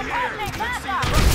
Over here! Let's see.